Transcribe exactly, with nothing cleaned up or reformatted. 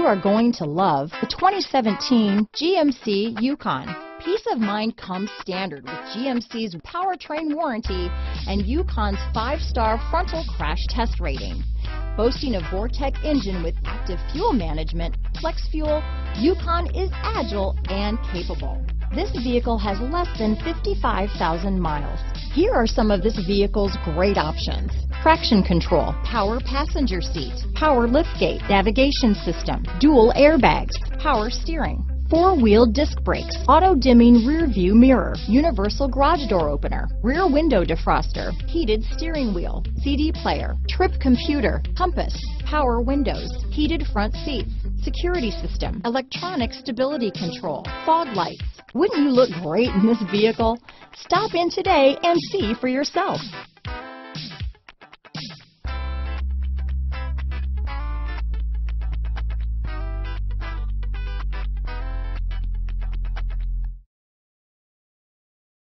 you are going to love the twenty seventeen G M C Yukon. Peace of mind comes standard with G M C's powertrain warranty and Yukon's five-star frontal crash test rating. Boasting a Vortec engine with active fuel management, flex fuel, Yukon is agile and capable. This vehicle has less than fifty-five thousand miles. Here are some of this vehicle's great options: traction control, power passenger seat, power liftgate, navigation system, dual airbags, power steering, four-wheel disc brakes, auto-dimming rear-view mirror, universal garage door opener, rear window defroster, heated steering wheel, C D player, trip computer, compass, power windows, heated front seats, security system, electronic stability control, fog lights. Wouldn't you look great in this vehicle? Stop in today and see for yourself.